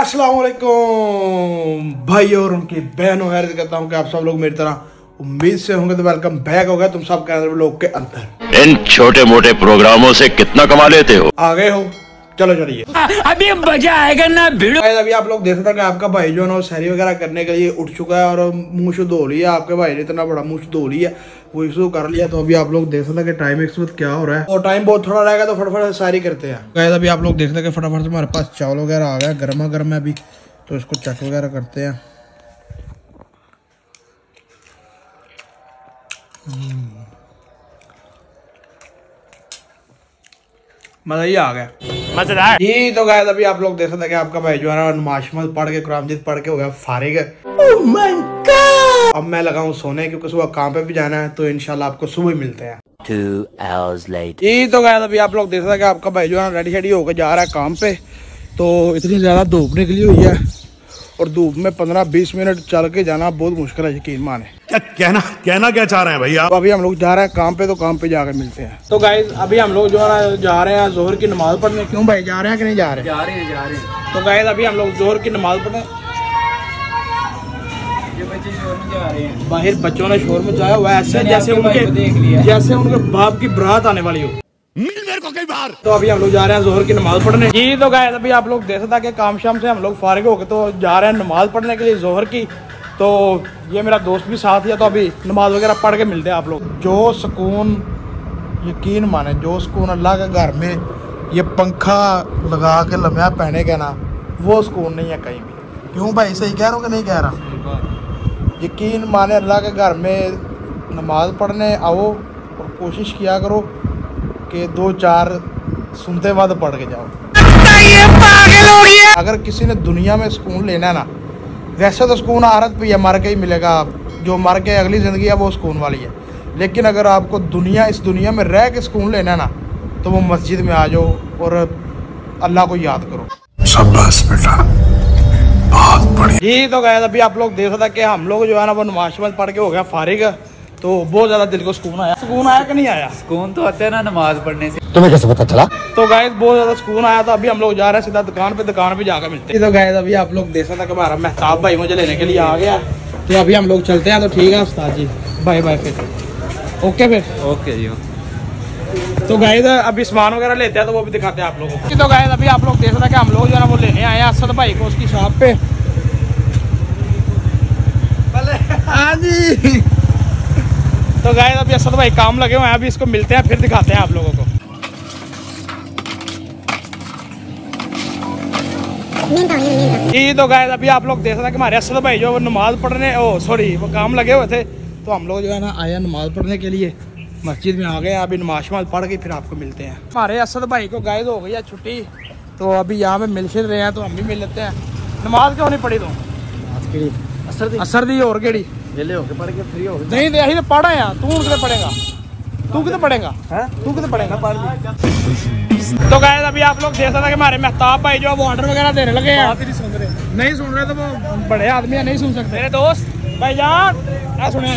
अस्सलामु अलैकुम भाई और उनकी बहनों, हैरत करता हूँ कि आप सब लोग मेरी तरह उम्मीद से होंगे। तो वेलकम बैक हो गया तुम सब लोग के अंदर। इन छोटे मोटे प्रोग्रामों से कितना कमा लेते हो, आगे हो। चलो चलिए, अभी मजा आएगा ना वीडियो। अभी आप लोग देख रहे थे आपका भाई जो है ना सैरी वगैरह करने के लिए उठ चुका है और मुँह शुद्ध धो लिया। आपके भाई ने इतना बड़ा मुँह धो लिया, वो इसको कर लिया। तो अभी आप लोग देख सकते हैं कि टाइम एक वक्त क्या हो रहा है और टाइम बहुत थोड़ा रहेगा, तो फटाफट सारी करते हैं। अभी आप लोग देख सकते हैं फटाफट से हमारे पास चावल वगैरह आ गया, गर्मा गर्म है अभी, तो इसको चट वगैरह करते हैं। मजा ही आ गया, मजेदार जी। तो गाइस अभी आप लोग देख सकते हैं कि आपका भाई जो है ना नमाज़ पढ़ के कुरान-ए-मजीद पढ़ के हो गया फारिग। ओह माय गॉड, अब मैं लगा हूँ सोने, क्योंकि सुबह काम पे भी जाना है। तो इंशाल्लाह आपको सुबह मिलते हैं। 2 hours later जी। तो गाइस अभी आप लोग देख सकते हैं कि आपका भाई जो है रेडी शेडी होकर जा रहा है काम पे। तो इतनी ज्यादा धूप निकली हुई है और धूप में 15-20 मिनट चल के जाना बहुत मुश्किल है, यकीन माने। क्या कहना क्या चाह रहे हैं भैया? तो अभी हम लोग जा रहे हैं काम पे, तो काम पे जाकर मिलते हैं। तो गाइस अभी हम लोग जो है जा रहे हैं जोहर की नमाज पढ़ने। क्यों भाई, जा रहे हैं कि नहीं जा रहे? जा रहे हैं, जा रहे हैं। तो गाइस अभी हम लोग जोहर की नमाज पढ़ने, बच्चे शोर में जा रहे हैं। बाहर बच्चों ने शोर मचाया वैसे जैसे उनके बाप की बरात आने वाली हो। तो अभी हम लोग जा रहे हैं जोहर की नमाज पढ़ने जी। तो गाइस अभी आप लोग देख सकते हैं काम शाम से हम लोग फारिग हो गए, तो जा रहे हैं नमाज पढ़ने के लिए जोहर की। तो ये मेरा दोस्त भी साथ ही है, तो अभी नमाज वगैरह पढ़ के मिलते हैं आप लोग। जो सुकून, यकीन माने जो सुकून अल्लाह के घर में ये पंखा लगा के लम्हा पहने के ना, वो सुकून नहीं है कहीं भी। क्यों भाई, सही कह रहा हूँ कि नहीं कह रहा? यकीन माने अल्लाह के घर में नमाज पढ़ने आओ और कोशिश किया करो के 2-4 सुनते बाद पढ़ के जाओ। अगर किसी ने दुनिया में सुकून लेना ना, वैसे तो सुकून आरत पे मर के ही मिलेगा। जो मर के अगली ज़िंदगी है वो सुकून वाली है, लेकिन अगर आपको इस दुनिया में रह के सुकून लेना ना, तो वो मस्जिद में आ जाओ और अल्लाह को याद करो। शाबाश बेटा, बहुत बढ़िया जी। तो गाइस अभी आप लोग देख सकते कि हम लोग जो है ना वो नमाज़ पढ़ के हो गया फारिग। तो बहुत ज्यादा दिल को सुकून आया। सुकून आया कि नहीं आया? सुकून तो आता है ना नमाज पढ़ने से। तुम्हें कैसे पता चला? तो गाइस बहुत ज्यादा सुकून आया था। अभी हम लोग जा रहे हैं सीधा दुकान पे जाकर मिलते हैं। तो गाइस अभी आप लोग देख सकते हैं हमारा मेहताब भाई मुझे लेने के लिए आ गया। तो अभी हम लोग चलते हैं। तो ठीक है उस्ताद जी, बाय बाय। फिर ओके जी। तो गाइस अभी सामान वगैरह लेते हैं, तो वो भी दिखाते हैं आप लोगों को। तो गाइस अभी आप लोग देख सकते हैं कि हम लोग जो है वो लेने आए हैं असद भाई को उसकी शॉप पे। तो गाइस अभी असद भाई काम लगे हुए हैं, अभी इसको मिलते हैं फिर दिखाते हैं आप लोगों को। जी तो गाइस अभी आप लोग देख रहे हैं कि हमारे असद भाई जो नमाज पढ़ने वो काम लगे हुए थे। तो हम लोग जो है ना आया नमाज पढ़ने के लिए, मस्जिद में आ गए। अभी नमाज पढ़ के फिर आपको मिलते हैं। हमारे असद भाई को गाइस हो गई है छुट्टी, तो अभी यहाँ पे मिल फिर रहे हैं, तो हम भी मिल लेते हैं। नमाज क्यों नहीं पढ़ी तुम? असर दी और केड़ी होके पढ़ के फ्री हो नहीं दे तो पढ़ा यार। तू कितने पढ़ेगा? तो गाइस अभी आप लोग देख सकते हैं कि हमारे मेहताब भाई जो ऑर्डर वगैरह देने लगे हैं। नहीं सुन रहे तो वो बड़े आदमी है, नहीं सुन सकते। मेरे दोस्त भाई जान सुना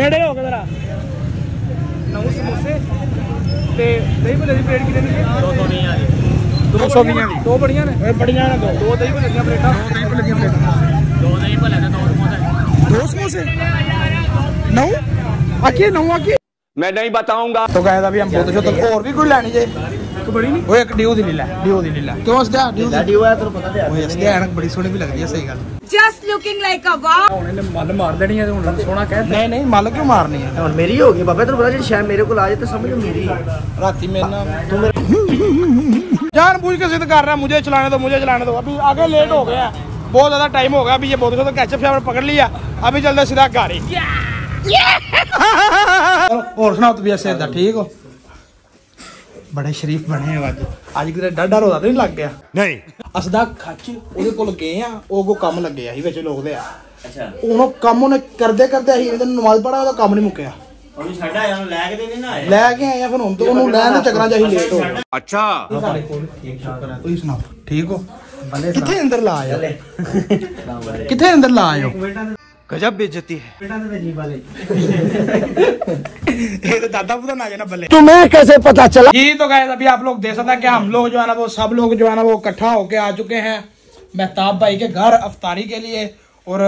नेड़े हो गए दो बढ़िया ने दो समोसे मैं नहीं बताऊंगा। तो गाइस अभी हम बहुत तक और भी कोई लानी चाहिए तो बड़ी नहीं वो एक ड्यू दी लीला क्यों उसका ड्यू है तो पता है वो इसलिए अनक बड़ी सोनी भी लग रही है। सही बात, just looking like a wow. उन्होंने मल मार देनी है, तो उन्होंने सोना कहते हैं। नहीं मल क्यों मारनी है, और मेरी होगी बाबा। तो पता जब शायद मेरे को आ जाए तो समझ मेरी राती में ना तू मेरे जान बूझ के जिद कर रहा है मुझे चलाने दो। अभी आगे लेट हो गया, बहुत ज्यादा टाइम होगा। अभी ये बोतल तो कैचअप शावर पकड़ लिया, अभी चलते सीधा घर ही। और सुनाओ तू भी सेहत ठीक हो? बड़े शरीफ बने हैं आज किधर डर होता तो नहीं लग गया? नहीं असदा खच ओदे कोल गए आ, ओगो काम लगे ही विच लोग दे आ। अच्छा ओनो काम ओने करदे ही नमाज पढ़ा ओदा काम नहीं मुकया। अभी छड्डा यार ले के दे ना आए, ले के आए या फिर हम तो ओनु लेने चक्करां जाही लेट हो। अच्छा तू सुनाओ ठीक हो? किथे अंदर ला आयो गजब बेइज्जती है। ये तो दादा पूरा ना भले, तुम्हें कैसे पता चला? ये तो गाइस अभी आप लोग देख सकते हैं कि हम लोग जो है ना वो सब लोग जो है ना वो इकट्ठा होके आ चुके हैं मेहताब भाई के घर अफ्तारी के लिए। और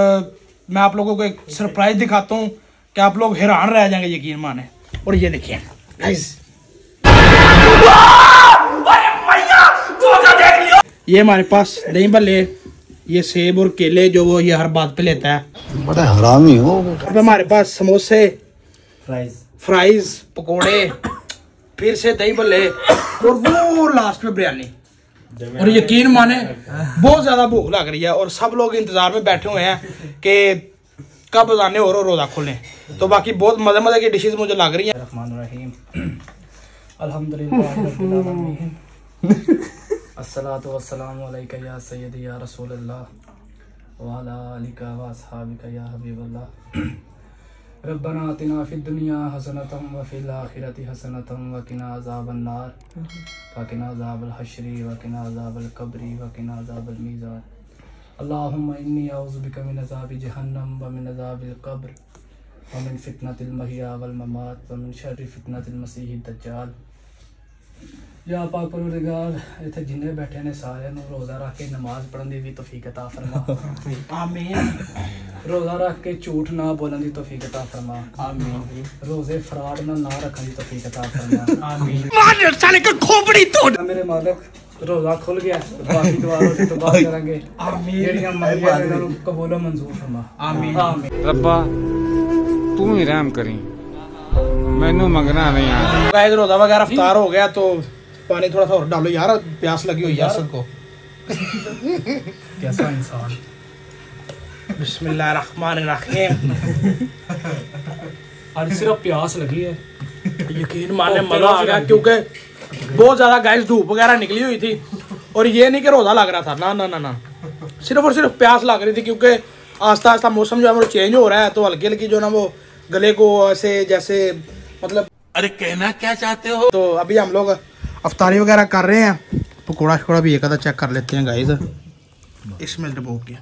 मैं आप लोगों को एक सरप्राइज दिखाता हूँ कि आप लोग हैरान रह जाएंगे यकीन माने। और ये देखिए ये हमारे पास दही भल्ले, ये सेब और केले जो वो ये हर बात पे लेता है, बड़ा हरामी हो। अब हमारे पास समोसे, फ्राइज, पकोड़े, फिर से दही भल्ले और वो लास्ट में बिरयानी। और यकीन माने बहुत ज्यादा भूख लग रही है और सब लोग इंतजार में बैठे हुए हैं कि कब जाने और रोजा खोलें। तो बाकी बहुत मजे मजे की डिशेज मुझे लग रही है। अस्सलातु वस्सलामु अलैका या सय्यदी या रसूलल्लाह व अला आलिका व असहाबिका या हबीबल्लाह। रब्बना आतिना फिद दुनिया हसनतम व फिल आखिरति हसनतम व किना अज़ाबन नार व किना अज़ाबल हश्री व किना अज़ाबल कब्री व किना अज़ाबल मीज़ान। अल्लाहुम्मा इन्नी अऊज़ु बिका मिन अज़ाबि जहन्नम व मिन अज़ाबिल कब्र व मिन फितनतिल महया वल ममात व मिन शर्रि फितनतिल मसीहिद दज्जाल। या पाक परवरदिगार इतने जिन्हें बैठे ने सारे रोज़ा रख के नमाज पढ़ने की भी तौफीक अता फरमा। आमीन। रोज़ा रख के झूठ ना बोलने की तौफीक अता फरमा। आमीन। रोज़े फराड ना रखने की तौफीक अता फरमा। आमीन। मार साले का खोपड़ी तोड़। मेरे मालिक रोज़ा खुल गया, बाकी दुआओं से तौबा करेंगे। आमीन। जेड़ियां मर्ज़ियां कबूल मंजूर फरमा। आमीन। आमीन। रब्बा तू ही रहम करी, मैनू मंगना नहीं आ। गाइस रोज़ा वगैरह इफ्तार हो गया तो पानी थोड़ा सा और डालो यार, प्यास लगी हुई है असद को। कैसा इंसान। बिस्मिल्लाहिर्रहमानिर्रहीम। आज सिर्फ प्यास लगी है, यकीन माने मजा आ गया क्योंकि बहुत ज्यादा गाइस धूप वगैरह निकली हुई थी। और ये नहीं कि रोजा लग रहा था, ना ना ना ना, सिर्फ और सिर्फ प्यास लग रही थी क्योंकि आस्ता आस्ता मौसम जो है वो चेंज हो रहा है। तो हल्की हल्की जो ना वो गले को ऐसे जैसे मतलब अरे कहना क्या चाहते हो। तो अभी हम लोग अफ्तारी वगैरह कर रहे हैं, पकौड़ा शकोड़ा भी एक आधा चेक कर लेते हैं गाइस। इसमें डबो के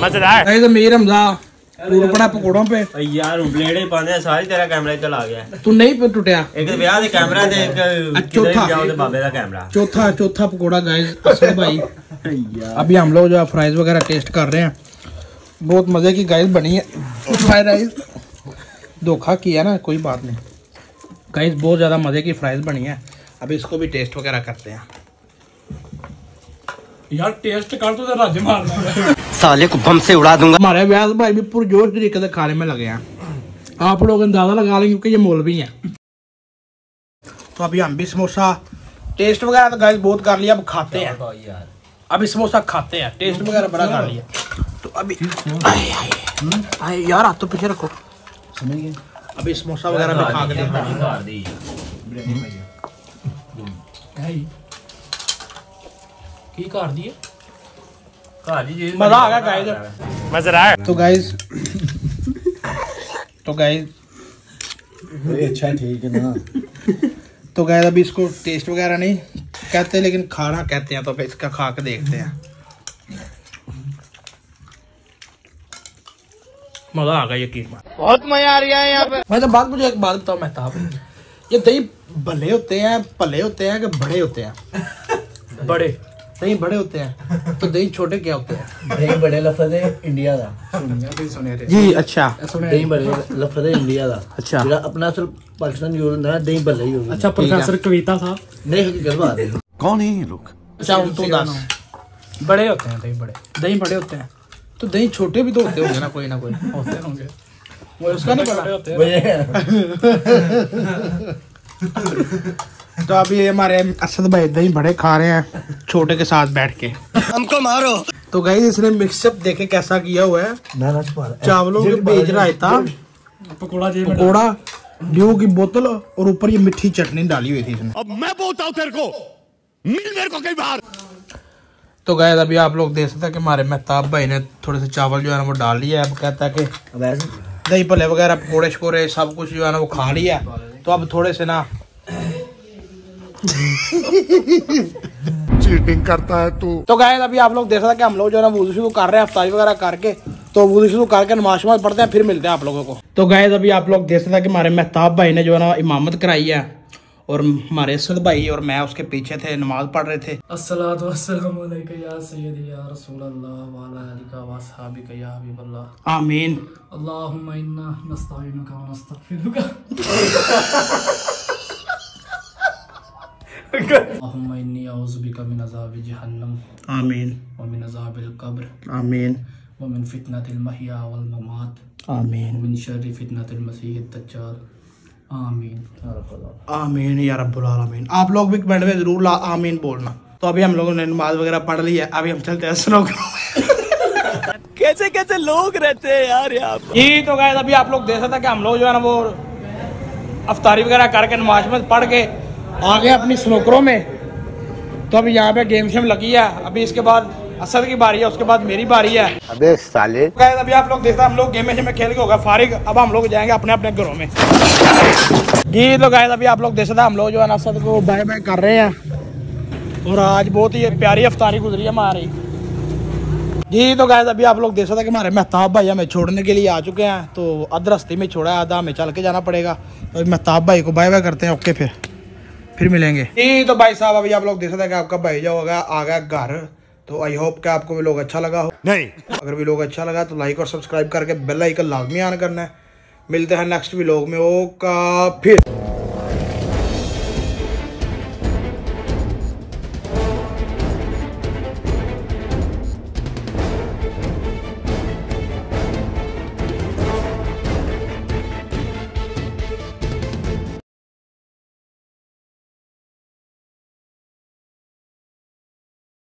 मजेदार गाइस। अमीर हमजा टूट पड़ा पकौड़ों पे यार, ब्लेडे पाने सारी तेरा कैमरा चला गया। तू नहीं टूटिया एक ब्याह दे कैमरा दे, एक चौथा जाओ दे बाबे दा कैमरा। चौथा चौथा पकौड़ा गाइस असद भाई। अभी हम लोग जो फ्राइज वगैरह टेस्ट कर रहे हैं, बहुत मजे की गाइस बनी है। फ्राइड राइस धोखा किया ना, कोई बात नहीं गाइस, बहुत ज़्यादा मज़े की फ्राइज बनी है। अभी इसको भी टेस्ट वगैरह करते हैं यार, टेस्ट कर तो राज्य मारना साले को बम से उड़ा दूंगा। हमारे व्यास भाई भी पुरजोर तरीके से खाने में लगे हैं, आप लोग अंदाजा लगा लेंगे क्योंकि ये मौलवी हैं। तो अभी हम भी समोसा टेस्ट वगैरह तो गाइस बहुत कर लिया, अब खाते हैं यार, अभी समोसा खाते हैं, टेस्ट वगैरह बड़ा कर लिया। तो अभी आए आए आए यार, हाथ तो पीछे रखो। अभी समोसा वगैरह में खा के मजा आ गया गाइस, मजा आया। तो गाइस अच्छा ठीक है ना। तो गाइस अभी इसको टेस्ट वगैरह नहीं कहते लेकिन खाना कहते हैं, तो फिर इसका खा के देखते हैं। मजा आ गया यकीन मानो, बहुत मजा आ रहा है यहाँ पे। मैं तो बात मुझे एक बात बताओ मेहताब, ये दही भले होते हैं पले होते हैं कि बड़े होते हैं? बड़े दही बड़े होते हैं, तो दही छोटे क्या होते हैं? दही बड़े लफ्ज़ है इंडिया का जी। अच्छा दही बड़े लफ्ज़ है इंडिया का। अच्छा अपना असर पाकिस्तान यूज होता है, दही भले ही होता है। अच्छा प्रोफेसर कविता साहब नहीं गलबा कौन है ये लोग? अच्छा तो दास बड़े होते हैं, दही बड़े होते हैं, तो दही छोटे भी तो होते होंगे ना, कोई ना कोई होते होंगे। वो उसका नहीं पता। तो अभी हमारे असद भाई दही बड़े खा रहे हैं छोटे के साथ बैठ के। हमको मारो। तो गाइस इसने मिक्सअप देखे कैसा किया हुआ है, चावलों के बीज रायता, पकौड़ा, ड्यू की बोतल और ऊपर ये मीठी चटनी डाली हुई थी इसने। अब मैं बोलता हूं तेरे को मिल मेरे को कई बार। तो गाइस अभी आप लोग देख सकते हैं कि हमारे मेहताब भाई ने थोड़े से चावल जो है ना वो डाल लिया है। अब कहता है कि दही भले वगैरह पकौड़े शकोड़े सब कुछ जो है ना वो खा लिया, तो अब थोड़े से ना चीटिंग करता है तू। तो गाइस अभी आप लोग देख रहे हैं कि हम लोग जो है वुजू शुरू कर रहे हैं, अफ्तारी वगैरह करके तो वुजू शुरू करके नमाज शमाज पढ़ते हैं, फिर मिलते हैं आप लोगों को। तो गाइस अभी आप लोग देख रहे थे कि हमारे मेहताब भाई ने जो है ना इमामत कराई है और हमारे असद भाई और मैं उसके पीछे थे, नमाज पढ़ रहे थे। अस्सलाम वालेकुम या सय्यदी या रसूल अल्लाह व अला आलिका व असहाबिका या हबीब अल्लाह आमीन। अल्लाहुम्मा इन्ना नस्तईनुका व नस्तगफिरुका अल्लाहुम्मा इन्नी औज़ु बिका मिन अज़ाबि जहन्नम आमीन व मिन अज़ाबिल कब्र आमीन व मिन फितनतिल महया वल ममात आमीन व मिन शर्रि फितनतिल मसीहिद दज्जाल आमीन आमीन या रब्बुल आलमीन। आप लोग भी कमेंट में जरूर आमीन बोलना। तो अभी हम लोगों ने नमाज वगैरह पढ़ ली है, अभी हम चलते हैं असर में। कैसे कैसे लोग रहते हैं यार यहाँ जी। तो गाइस अभी आप लोग देख सकते हैं कि हम लोग जो है ना वो अफ्तारी वगैरह करके नमाज में पढ़ के आ गए अपनी स्नोकरों में। तो अभी यहाँ पे गेम शेम लगी है, अभी इसके बाद असर की बारी है, उसके बाद मेरी बारी है। अबे साले। गाइस अभी आप लोग देखते हैं हम लोग गेम में खेल के होगा फारिग, अब हम लोग जाएंगे अपने अपने घरों में जी। तो गाइस अभी आप लोग देखते हैं हम लोग जो है असद को बाय बाय कर रहे हैं और आज बहुत ही प्यारी अफ्तारी गुजरी है हमारी जी। तो गाइस अभी आप लोग देख सकते हैं कि हमारे मेहताब भाई हमें छोड़ने के लिए आ चुके हैं, तो आधा रास्ते में छोड़ा है, आधा हमें चल के जाना पड़ेगा। तो मेहताब भाई को बाय बाय करते हैं, ओके फिर मिलेंगे जी। तो भाई साहब अभी आप लोग देख सकते हैं कि आपका भाई जो होगा आ गया घर। तो आई होप कि आपको व्लॉग अच्छा लगा हो, नहीं अगर व्लॉग अच्छा लगा तो लाइक और सब्सक्राइब करके बेल आइकन लाजमी ऑन करना है। मिलते हैं नेक्स्ट व्लॉग में, ओका फिर।